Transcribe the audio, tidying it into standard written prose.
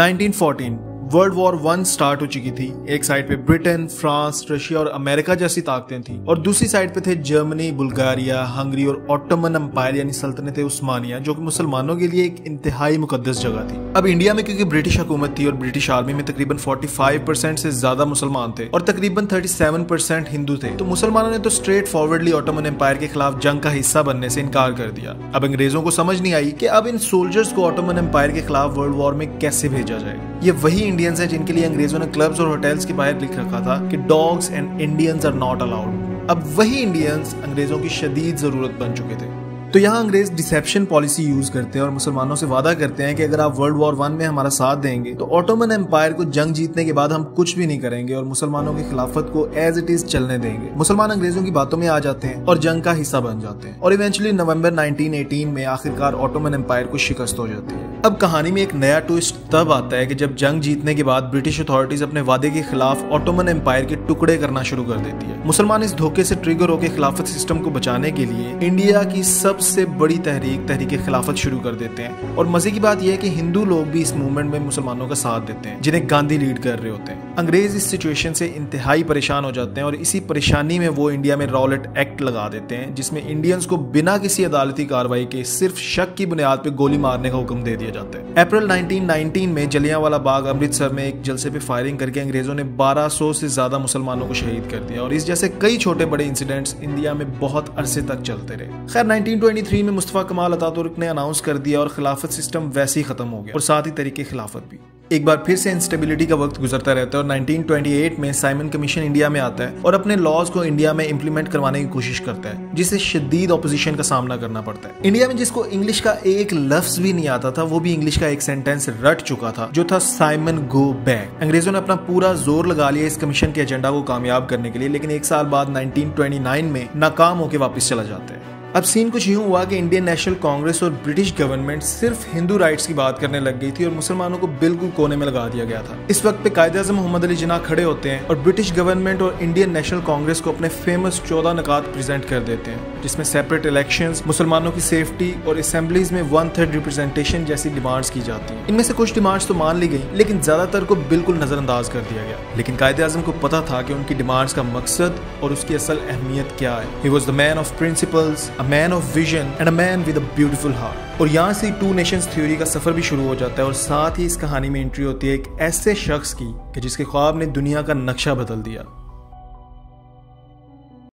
1914 World War I start हो चुकी थी। एक साइड पे ब्रिटेन, फ्रांस, रशिया और अमेरिका जैसी ताकतें थी और दूसरी साइड पे थे जर्मनी, बुल्गारिया, हंगरी और ऑटोमन एम्पायर यानी सल्तनत उस्मानिया, जो कि मुसलमानों के लिए एक इंतहाई मुकद्दस जगह थी। अब इंडिया में क्योंकि ब्रिटिश हुकूमत थी और ब्रिटिश आर्मी में तकरीबन 45% से ज्यादा मुसलमान थे और तकरीबन 37% हिंदू थे, तो मुसलमानों ने तो स्ट्रेट फॉरवर्डली ऑटोमन एम्पायर के खिलाफ जंग का हिस्सा बनने से इनकार कर दिया। अब अंग्रेजों को समझ नहीं आई कि अब इन सोल्जर्स को ऑटोमन एम्पायर के खिलाफ वर्ल्ड वॉर में कैसे भेजा जाए। ये वही इंडियंस हैं जिनके लिए अंग्रेजों ने क्लब्स और होटल्स के बाहर लिख रखा था कि dogs and Indians are not allowed. अब वही इंडियंस अंग्रेजों की शदीद जरूरत बन चुके थे। तो यहाँ अंग्रेज डिसेप्शन पॉलिसी यूज करते हैं और मुसलमानों से वादा करते हैं कि अगर आप वर्ल्ड वॉर I में हमारा साथ देंगे तो ऑटोमन एम्पायर को जंग जीतने के बाद हम कुछ भी नहीं करेंगे और मुसलमानों की खिलाफत को एज इट इज चलने देंगे। मुसलमान अंग्रेजों की बातों में आ जाते हैं और जंग का हिस्सा बन जाते हैं और इवेंचुअली नवंबर 1918 में आखिरकार ऑटोमन एम्पायर को शिकस्त हो जाती है। अब कहानी में एक नया ट्विस्ट तब आता है कि जब जंग जीतने के बाद ब्रिटिश अथॉरिटीज अपने वादे के खिलाफ ऑटोमन एम्पायर के टुकड़े करना शुरू कर देती है। मुसलमान इस धोखे से ट्रिगर होकर खिलाफत सिस्टम को बचाने के लिए इंडिया की सबसे बड़ी तहरीक खिलाफत शुरू कर देते हैं और मजे की बात यह है कि हिंदू लोग भी इस मूवमेंट में मुसलमानों का साथ देते हैं, जिन्हें गांधी लीड कर रहे होते हैं। अंग्रेज इस सिचुएशन से इंतहाई परेशान हो जाते हैं और इसी परेशानी में वो इंडिया में रॉलेट एक्ट लगा देते हैं, जिसमें इंडियंस को बिना किसी अदालती कार्रवाई के सिर्फ शक की बुनियाद पर गोली मारने का हुक्म दे दिया जाता है। अप्रैल 1919 में जलियांवाला बाग, अमृतसर में एक जलसे पे फायरिंग करके अंग्रेजों ने 1200 से ज्यादा मुसलमानों को शहीद कर दिया और इस जैसे कई छोटे बड़े इंसिडेंट्स इंडिया में बहुत अरसे तक चलते रहे। खैर 1923 में मुस्तफा कमाल अतातुर्क ने अनाउंस कर दिया और खिलाफत सिस्टम वैसे ही खत्म हो गया और साथ ही तरीके खिलाफत भी। एक बार फिर से इंस्टेबिलिटी का वक्त गुजरता रहता है और 1928 में साइमन कमीशन इंडिया में आता है और अपने लॉज को इंडिया में इंप्लीमेंट करवाने की कोशिश करता है, जिसे शदीद ऑपोजिशन का सामना करना पड़ता है। इंडिया में जिसको इंग्लिश का एक लफ्ज भी नहीं आता था, वो भी इंग्लिश का एक सेंटेंस रट चुका था, जो था साइमन गो बैक। अंग्रेजों ने अपना पूरा जोर लगा लिया इस कमीशन के एजेंडा को कामयाब करने के लिए, लेकिन एक साल बाद 1929 में नाकाम होकर वापस चला जाता है। अब सीन कुछ यूं हुआ कि इंडियन नेशनल कांग्रेस और ब्रिटिश गवर्नमेंट सिर्फ हिंदू राइट्स की बात करने लग गई थी और मुसलमानों को बिल्कुल कोने में लगा दिया गया था। इस वक्त पे कायद-ए-आज़म मोहम्मद अली जिन्ना खड़े होते हैं और ब्रिटिश गवर्नमेंट और इंडियन नेशनल कांग्रेस को अपने फेमस 14 नकात प्रेजेंट कर देते हैं, जिसमें सेपरेट इलेक्शन, मुसलमानों की सेफ्टी और असेंबलीज में 1/3 रिप्रेजेंटेशन जैसी डिमांड्स की जाती है। इनमें से कुछ डिमांड्स तो मान ली गई, लेकिन ज्यादातर को बिल्कुल नजरअंदाज कर दिया गया। लेकिन कायद-ए-आज़म को पता था कि उनकी डिमांड्स का मकसद और उसकी असल अहमियत क्या है। He was the man of principles, A man of vision and a man with a beautiful heart। और यहाँ से टू नेशंस थ्योरी का सफर भी शुरू हो जाता है और साथ ही इस कहानी में एंट्री होती है एक ऐसे शख्स की कि जिसके ख्वाब ने दुनिया का नक्शा बदल दिया।